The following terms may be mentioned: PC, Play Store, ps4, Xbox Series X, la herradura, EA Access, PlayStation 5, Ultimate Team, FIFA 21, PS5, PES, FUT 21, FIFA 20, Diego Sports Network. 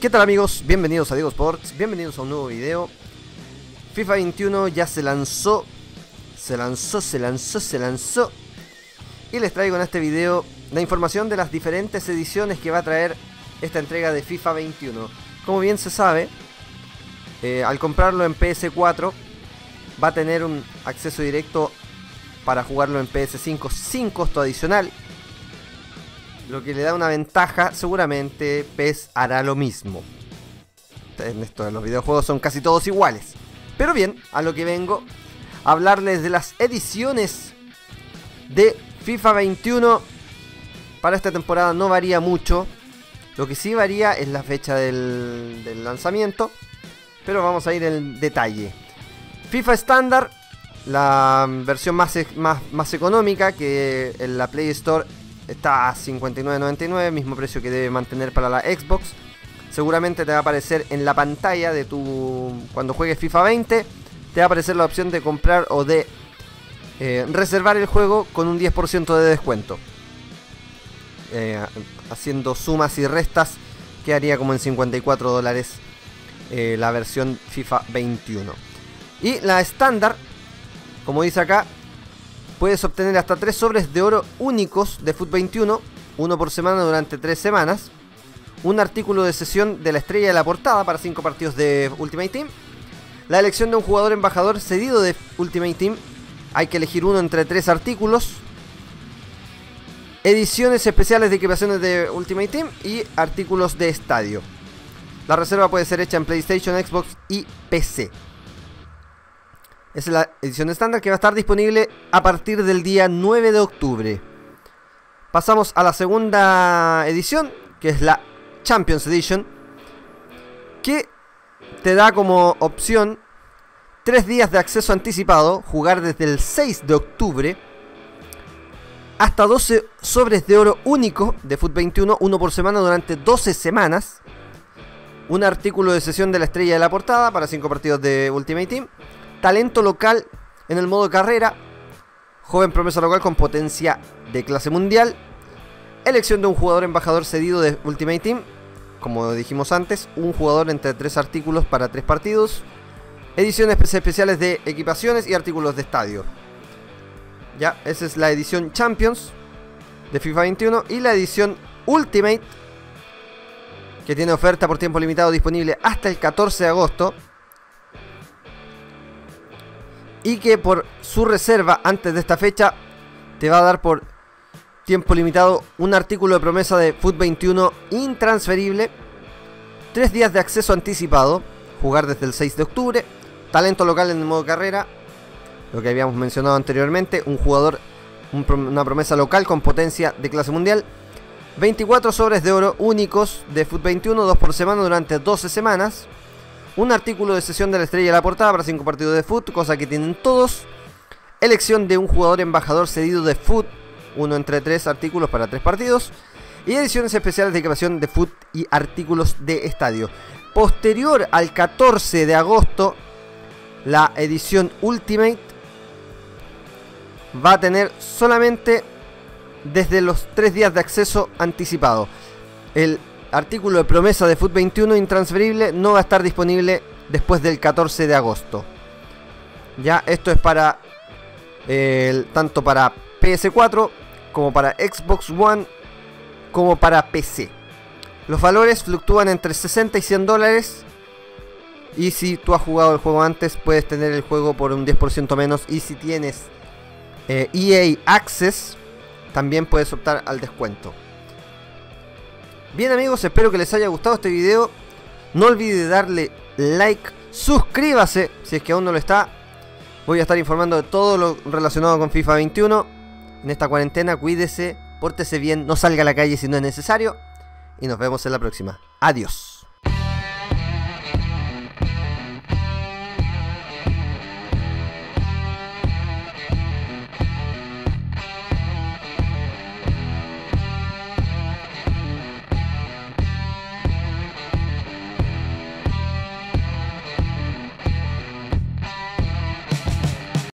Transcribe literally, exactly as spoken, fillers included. ¿Qué tal amigos? Bienvenidos a Diego Sports, bienvenidos a un nuevo video. FIFA veintiuno ya se lanzó, se lanzó, se lanzó, se lanzó. Y les traigo en este video la información de las diferentes ediciones que va a traer esta entrega de FIFA veintiuno. Como bien se sabe, eh, al comprarlo en P S cuatro va a tener un acceso directo para jugarlo en P S cinco sin costo adicional, lo que le da una ventaja. Seguramente P E S hará lo mismo. En esto de los videojuegos son casi todos iguales. Pero bien, a lo que vengo, a hablarles de las ediciones de FIFA veintiuno. Para esta temporada no varía mucho. Lo que sí varía es la fecha del, del lanzamiento, pero vamos a ir en detalle. FIFA estándar, la versión más, más, más económica, que en la Play Store está a cincuenta y nueve noventa y nueve, mismo precio que debe mantener para la Xbox. Seguramente te va a aparecer en la pantalla de tu... cuando juegues FIFA veinte, te va a aparecer la opción de comprar o de eh, reservar el juego con un diez por ciento de descuento. Eh, haciendo sumas y restas, quedaría como en cincuenta y cuatro dólares eh, la versión FIFA veintiuno. Y la estándar, como dice acá, puedes obtener hasta tres sobres de oro únicos de FUT veintiuno, uno por semana durante tres semanas, un artículo de sesión de la estrella de la portada para cinco partidos de Ultimate Team, la elección de un jugador embajador cedido de Ultimate Team, hay que elegir uno entre tres artículos, ediciones especiales de equipaciones de Ultimate Team y artículos de estadio. La reserva puede ser hecha en PlayStation, Xbox y P C. Es la edición estándar que va a estar disponible a partir del día nueve de octubre. Pasamos a la segunda edición, que es la Champions Edition, que te da como opción tres días de acceso anticipado, jugar desde el seis de octubre, hasta doce sobres de oro único de FUT veintiuno, uno por semana durante doce semanas, un artículo de sesión de la estrella de la portada para cinco partidos de Ultimate Team, talento local en el modo carrera, joven promesa local con potencia de clase mundial, elección de un jugador embajador cedido de Ultimate Team, como dijimos antes, un jugador entre tres artículos para tres partidos, ediciones especiales de equipaciones y artículos de estadio. Ya, esa es la edición Champions de FIFA veintiuno. Y la edición Ultimate, que tiene oferta por tiempo limitado disponible hasta el catorce de agosto, y que por su reserva antes de esta fecha te va a dar por tiempo limitado un artículo de promesa de FUT veintiuno intransferible, tres días de acceso anticipado, jugar desde el seis de octubre, talento local en el modo carrera, lo que habíamos mencionado anteriormente, un jugador, un prom una promesa local con potencia de clase mundial, veinticuatro sobres de oro únicos de FUT veintiuno, dos por semana durante doce semanas, un artículo de sesión de la estrella de la portada para cinco partidos de FUT, cosa que tienen todos. Elección de un jugador embajador cedido de FUT, uno entre tres artículos para tres partidos. Y ediciones especiales de equipación de FUT y artículos de estadio. Posterior al catorce de agosto, la edición Ultimate va a tener solamente desde los tres días de acceso anticipado. El artículo de promesa de FUT veintiuno intransferible no va a estar disponible después del catorce de agosto. Ya, esto es para eh, el, tanto para P S cuatro como para Xbox One como para P C. Los valores fluctúan entre sesenta y cien dólares, y si tú has jugado el juego antes puedes tener el juego por un diez por ciento menos, y si tienes eh, E A Access también puedes optar al descuento. Bien amigos, espero que les haya gustado este video. No olvide darle like, suscríbase si es que aún no lo está. Voy a estar informando de todo lo relacionado con FIFA veintiuno. En esta cuarentena cuídese, pórtese bien, no salga a la calle si no es necesario. Y nos vemos en la próxima. Adiós.